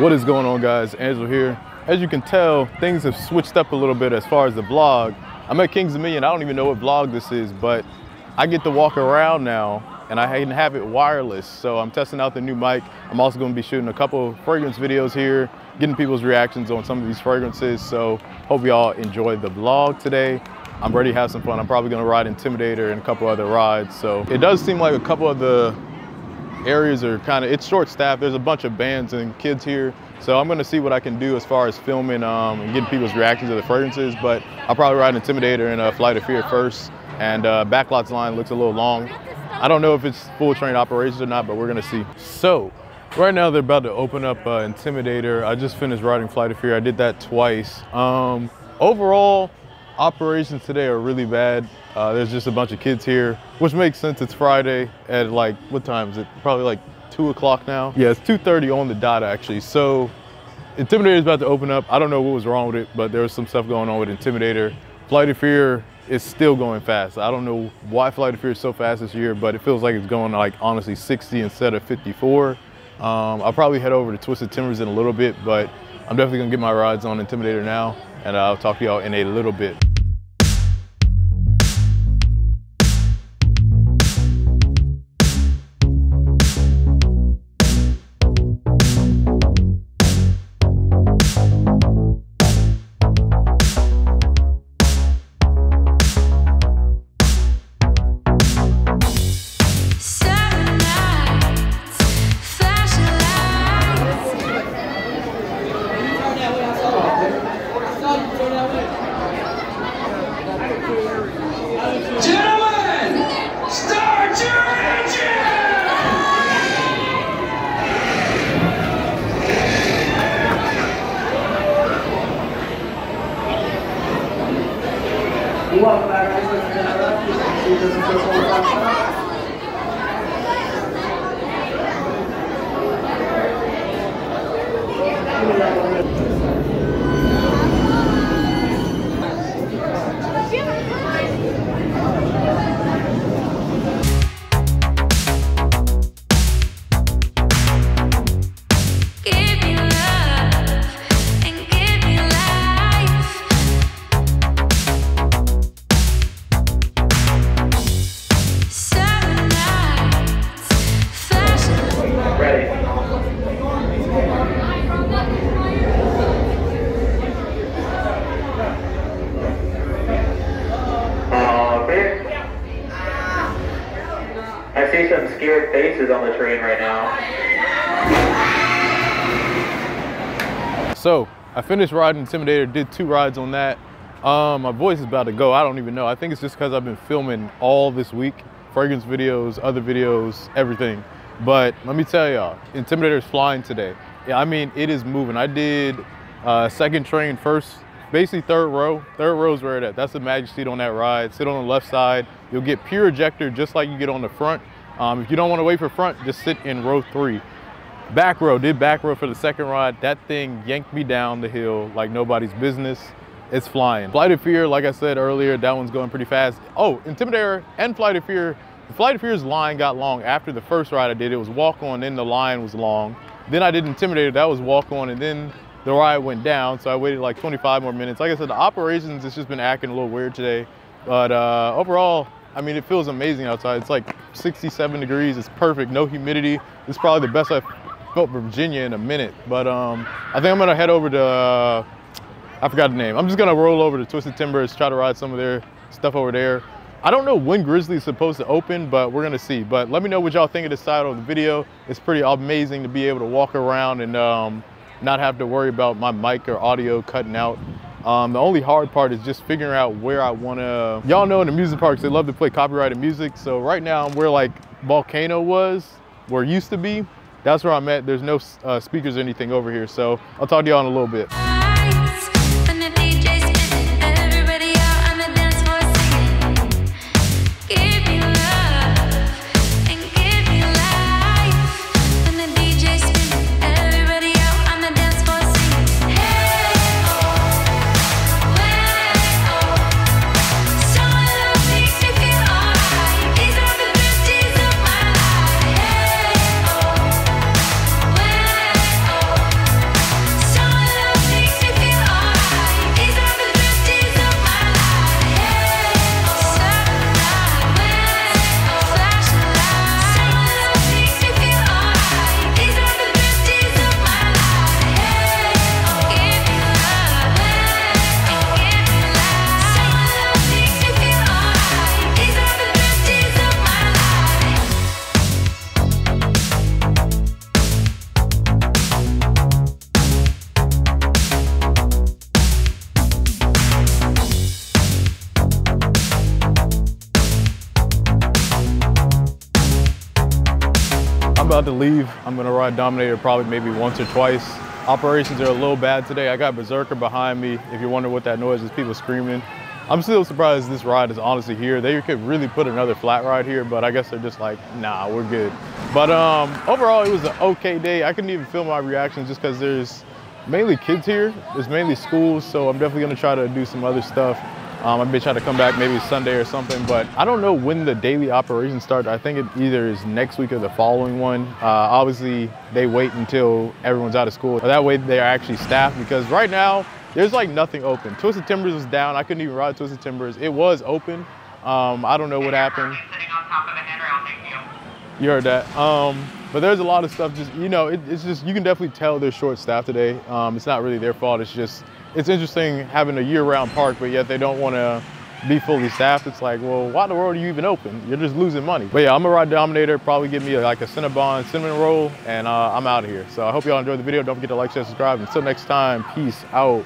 What is going on, guys? Angel here. As you can tell, things have switched up a little bit as far as the vlog. I'm at King's Dominion. I don't even know what vlog this is, but I get to walk around now, and I didn't have it wireless, so I'm testing out the new mic. I'm also going to be shooting a couple of fragrance videos here, getting people's reactions on some of these fragrances, so hope y'all enjoy the vlog today. I'm ready to have some fun. I'm probably going to ride Intimidator and a couple other rides, so it does seem like a couple of the areas are kind of, it's short-staffed. There's a bunch of bands and kids here, so I'm going to see what I can do as far as filming and getting people's reactions to the fragrances. But I'll probably ride Intimidator and Flight of Fear first, and Backlots line looks a little long. I don't know if it's full train operations or not, but we're going to see. So right now they're about to open up Intimidator. I just finished riding Flight of Fear. I did that twice. Overall operations today are really bad. There's just a bunch of kids here, which makes sense. It's Friday at, like, what time is it? Probably like 2 o'clock now. Yeah, it's 2:30 on the dot actually. So Intimidator is about to open up. I don't know what was wrong with it, but there was some stuff going on with Intimidator. Flight of Fear is still going fast. I don't know why Flight of Fear is so fast this year, but it feels like it's going like honestly 60 instead of 54. I'll probably head over to Twisted Timbers in a little bit, but I'm definitely gonna get my rides on Intimidator now, and I'll talk to y'all in a little bit. On the train right now. So I finished riding Intimidator, did two rides on that. My voice is about to go. I don't even know. I think it's just because I've been filming all this week, fragrance videos, other videos, everything. But let me tell y'all, Intimidator is flying today. Yeah, I mean, it is moving. I did second train first, basically third row. Third row is where it at. That's the magic seat on that ride. Sit on the left side. You'll get pure ejector just like you get on the front. If you don't want to wait for front, just sit in row three. Back row, did back row for the second ride. That thing yanked me down the hill like nobody's business. It's flying. Flight of Fear, like I said earlier, that one's going pretty fast. Oh, Intimidator and Flight of Fear. Flight of Fear's line got long after the first ride I did. It was walk on, then the line was long. Then I did Intimidator, that was walk on, and then the ride went down. So I waited like 25 more minutes. Like I said, the operations, it's just been acting a little weird today. But overall, I mean, it feels amazing outside. It's like 67 degrees. It's perfect. No humidity. It's probably the best I've felt Virginia in a minute. But I think I'm going to head over to, I forgot the name. I'm just going to roll over to Twisted Timbers, try to ride some of their stuff over there. I don't know when Grizzly is supposed to open, but we're going to see. But let me know what y'all think of this side of the video. It's pretty amazing to be able to walk around and not have to worry about my mic or audio cutting out. The only hard part is just figuring out where I want to. Y'all know in the music parks, they love to play copyrighted music. So right now I'm where like Volcano was, where it used to be. That's where I'm at. There's no speakers or anything over here. So I'll talk to y'all in a little bit. to leave, I'm gonna ride Dominator probably maybe once or twice. Operations are a little bad today. I got Berserker behind me. If you wonder what that noise is, people screaming. I'm still surprised this ride is honestly here. They could really put another flat ride here, but I guess they're just like, nah, we're good. But overall, it was an okay day. I couldn't even film my reactions just because there's mainly kids here. There's mainly schools, so I'm definitely gonna try to do some other stuff. I'm gonna try to come back maybe Sunday or something, but I don't know when the daily operations start. I think it either is next week or the following one. Obviously, they wait until everyone's out of school. That way they are actually staffed, because right now, there's like nothing open. Twisted Timbers was down. I couldn't even ride Twisted Timbers. It was open. I don't know what happened. Sitting on top of a handrail, thank you. You heard that. But there's a lot of stuff just, you know, it's just, you can definitely tell they're short staffed today. It's not really their fault. It's just, it's interesting having a year-round park, but yet they don't want to be fully staffed. It's like, well, why in the world are you even open? You're just losing money. But yeah, I'm gonna ride Dominator, probably give me like a Cinnabon cinnamon roll, and I'm out of here. So I hope y'all enjoyed the video. Don't forget to like, share, subscribe. Until next time, peace out.